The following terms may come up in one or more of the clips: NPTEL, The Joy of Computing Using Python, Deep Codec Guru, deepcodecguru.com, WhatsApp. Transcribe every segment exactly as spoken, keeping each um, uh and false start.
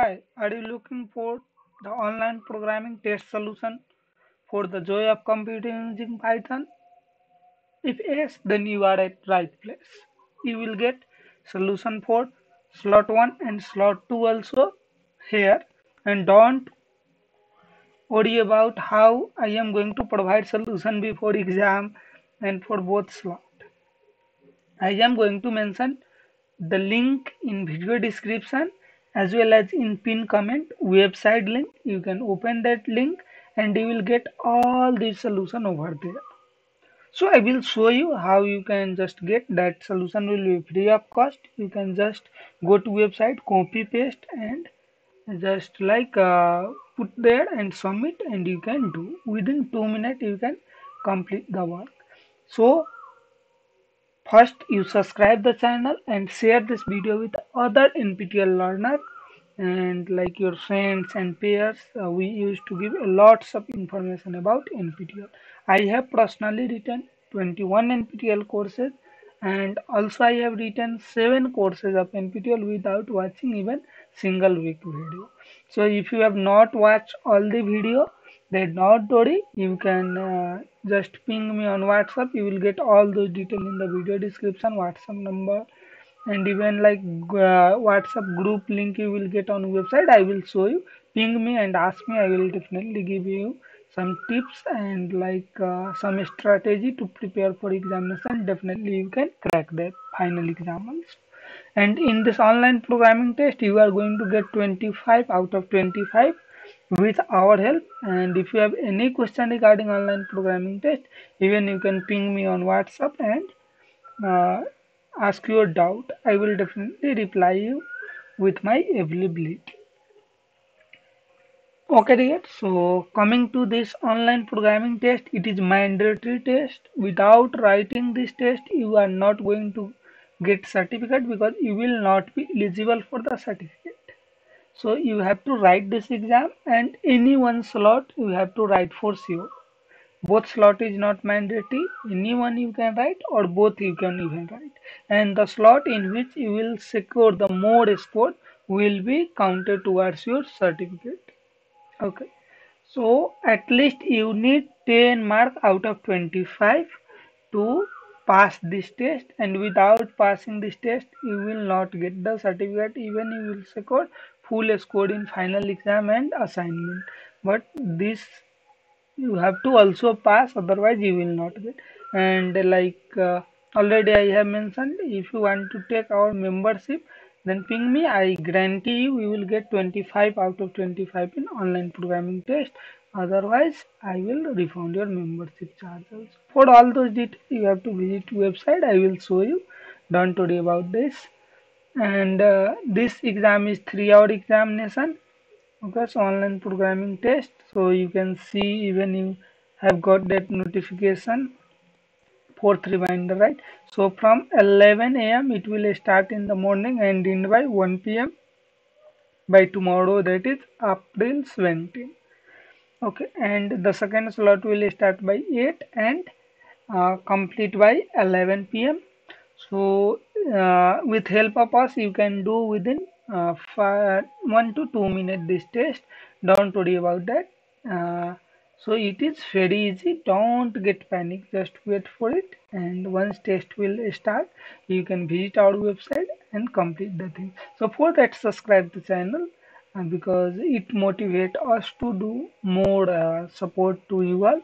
Hi, are you looking for the online programming test solution for the joy of computing using Python? If yes, then you are at right place. You will get solution for slot one and slot two also here, and don't worry about how I am going to provide solution before exam and for both slot. I am going to mention the link in video description as well as in pinned comment website link. You can open that link and you will get all the solution over there. So I will show you how you can just get that solution. Will be free of cost. You can just go to website, copy paste and just like uh, put there and submit, and you can do within two minutes you can complete the work. So first, you subscribe the channel and share this video with other N P T E L learner and like your friends and peers. Uh, we used to give lots of information about N P T E L. I have personally written twenty-one N P T E L courses, and also I have written seven courses of N P T E L without watching even single week video. So if you have not watched all the video, then not worry, you can uh, just ping me on WhatsApp. You will get all those details in the video description, WhatsApp number, and even like uh, WhatsApp group link you will get on website. I will show you. Ping me and ask me. I will definitely give you some tips and like uh, some strategy to prepare for examination. Definitely you can crack that final exam also. And in this online programming test, you are going to get twenty-five out of twenty-five. With our help. And if you have any question regarding online programming test, even you can ping me on WhatsApp and uh, ask your doubt. I will definitely reply you with my availability. Okay dear, so coming to this online programming test, it is mandatory test. Without writing this test, you are not going to get certificate because you will not be eligible for the certificate. So you have to write this exam, and any one slot you have to write for sure. Both slot is not mandatory. Any one you can write or both you can even write. And the slot in which you will secure the more score will be counted towards your certificate. Okay. So at least you need ten marks out of twenty-five to pass this test, and without passing this test you will not get the certificate. Even you will secure full score in final exam and assignment, but this you have to also pass, otherwise you will not get. And like uh, already I have mentioned, if you want to take our membership, then ping me. I guarantee you you will get twenty-five out of twenty-five in online programming test. Otherwise I will refund your membership charges. For all those details you have to visit website. I will show you, don't worry about this. And uh, this exam is three hour examination. Okay, so online programming test. So you can see, even you have got that notification for reminder, right? So from eleven A M it will start in the morning and end by one P M by tomorrow, that is April seventeenth. Okay, and the second slot will start by eight and uh, complete by eleven P M So uh, with help of us you can do within uh, five, one to two minutes this test. Don't worry about that. Uh, so it is very easy. Don't get panic. Just wait for it, and once test will start you can visit our website and complete the thing. So for that, subscribe to the channel uh, because it motivates us to do more uh, support to you all.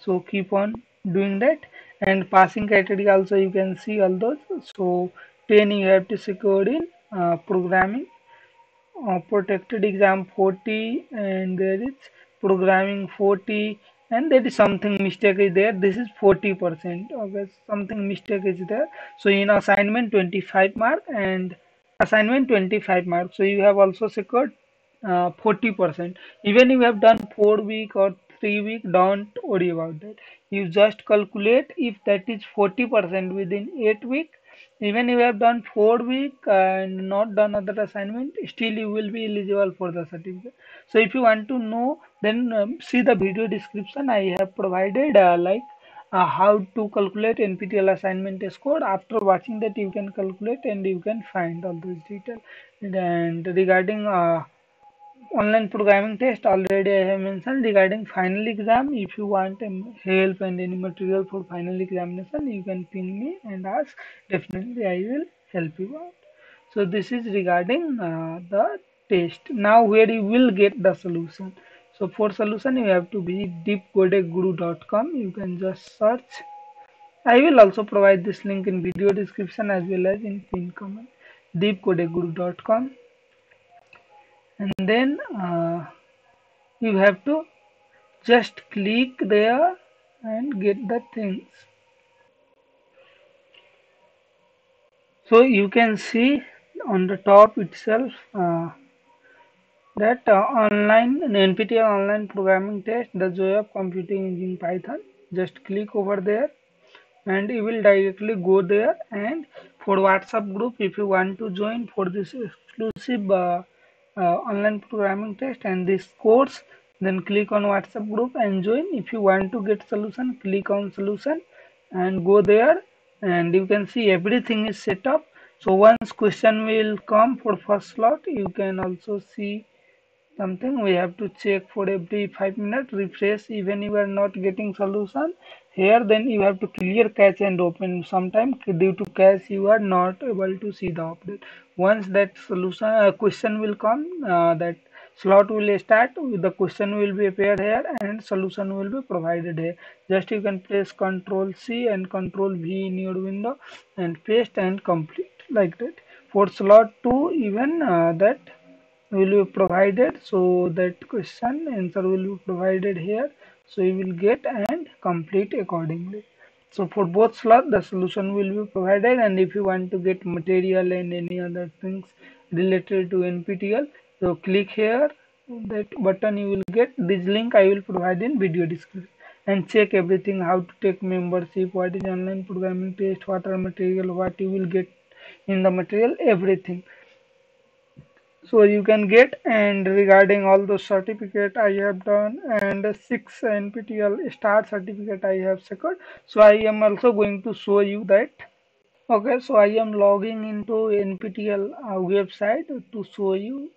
So keep on doing that. And passing category also you can see all those. So ten you have to secure in uh, programming, uh, protected exam forty, and there is programming forty, and there is something mistake is there. This is forty percent. Okay, something mistake is there. So in assignment twenty-five mark and assignment twenty-five mark. So you have also secured uh, forty percent. Even if you have done four week or three week, don't worry about that. You just calculate if that is forty percent within eight week. Even if you have done four week and not done other assignment, still you will be eligible for the certificate. So if you want to know, then um, see the video description. I have provided uh, like uh, how to calculate N P T E L assignment score. After watching that you can calculate and you can find all those details. And regarding uh, online programming test already I have mentioned regarding final exam. If you want help and any material for final examination, you can ping me and ask. Definitely I will help you out. So this is regarding uh, the test. Now where you will get the solution. So for solution you have to visit deep codec guru dot com. You can just search. I will also provide this link in video description as well as in pinned comment. deep codec guru dot com. And then uh, you have to just click there and get the things. So you can see on the top itself uh, that uh, online N P T E L online programming test, the joy of computing using Python. Just click over there and you will directly go there. And for WhatsApp group, if you want to join for this exclusive uh, uh, online programming test and this course, then click on WhatsApp group and join. If you want to get solution, click on solution and go there, and you can see everything is set up. So once question will come for first slot, you can also see something. We have to check for every five minutes, refresh even you are not getting solution here. Then you have to clear cache and open. Sometimes due to cache you are not able to see the update. Once that solution uh, question will come, uh, that slot will start, the question will be appeared here and solution will be provided here. Just you can press control C and control V in your window and paste and complete like that. For slot two even uh, that will be provided, so that question answer will be provided here, so you will get and complete accordingly. So for both slots the solution will be provided, and if you want to get material and any other things related to N P T E L, so click here, that button you will get. This link I will provide in video description. And check everything, how to take membership, what is online programming test, what are material, what you will get in the material, everything. So you can get. And regarding all those certificate I have done, and six N P T E L star certificate I have secured. So I am also going to show you that. Okay, so I am logging into N P T E L uh, website to show you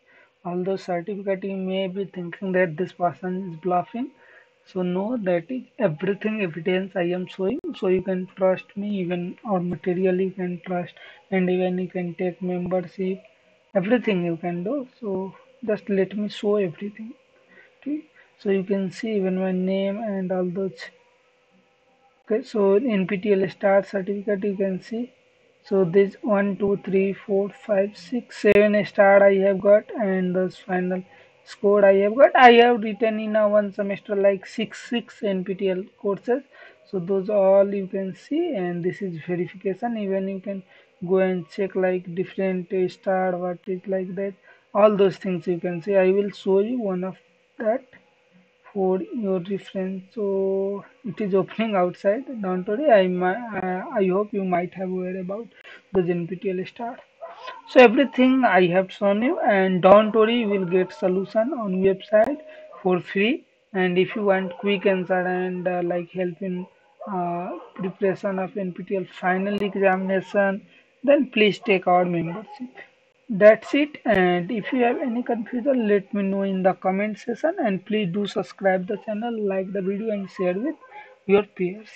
all those certificate. You may be thinking that this person is bluffing. So no, that is everything evidence I am showing. So you can trust me, even or material you can trust, and even you can take membership. Everything you can do. So just let me show everything. Okay, so you can see even my name and all those. Okay, so N P T E L star certificate you can see. So this one, two, three, four, five, six, seven star I have got, and this final score I have got. I have written in a one semester like six six N P T E L courses. So those all you can see, and this is verification. Even you can go and check like different star, what is like that, all those things you can see. I will show you one of that for your reference. So it is opening outside, don't worry. I, I, I hope you might have heard about the N P T E L star. So everything I have shown you, and don't worry, you will get solution on website for free. And if you want quick answer and uh, like help in uh, preparation of N P T E L final examination, then please take our membership. That's it. And if you have any confusion, let me know in the comment section, and please do subscribe the channel, like the video and share with your peers.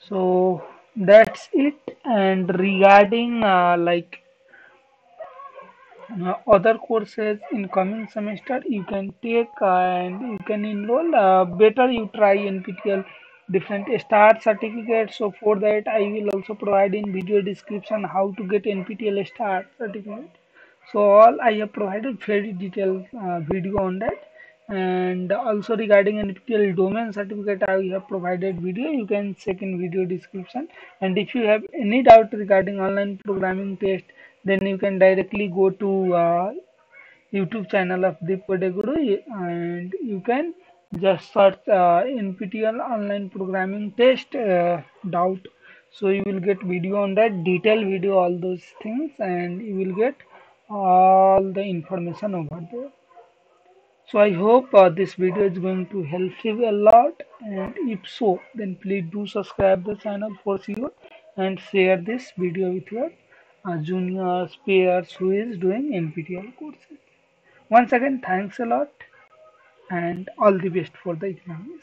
So that's it. And regarding uh, like uh, other courses in coming semester, you can take uh, and you can enroll. Uh, better you try N P T E L different star certificates. So for that I will also provide in video description how to get N P T E L star certificate. So all I have provided very detailed uh, video on that. And also regarding N P T E L domain certificate, I have provided video. You can check in video description. And if you have any doubt regarding online programming test, then you can directly go to uh, YouTube channel of Deep Codec Guru, and you can just search uh, N P T E L online programming test uh, doubt. So you will get video on that, detailed video, all those things, and you will get all the information over there. So I hope uh, this video is going to help you a lot, and if so, then please do subscribe the channel for sure, and share this video with your uh, juniors, peers who is doing N P T E L courses. Once again, thanks a lot and all the best for the exam.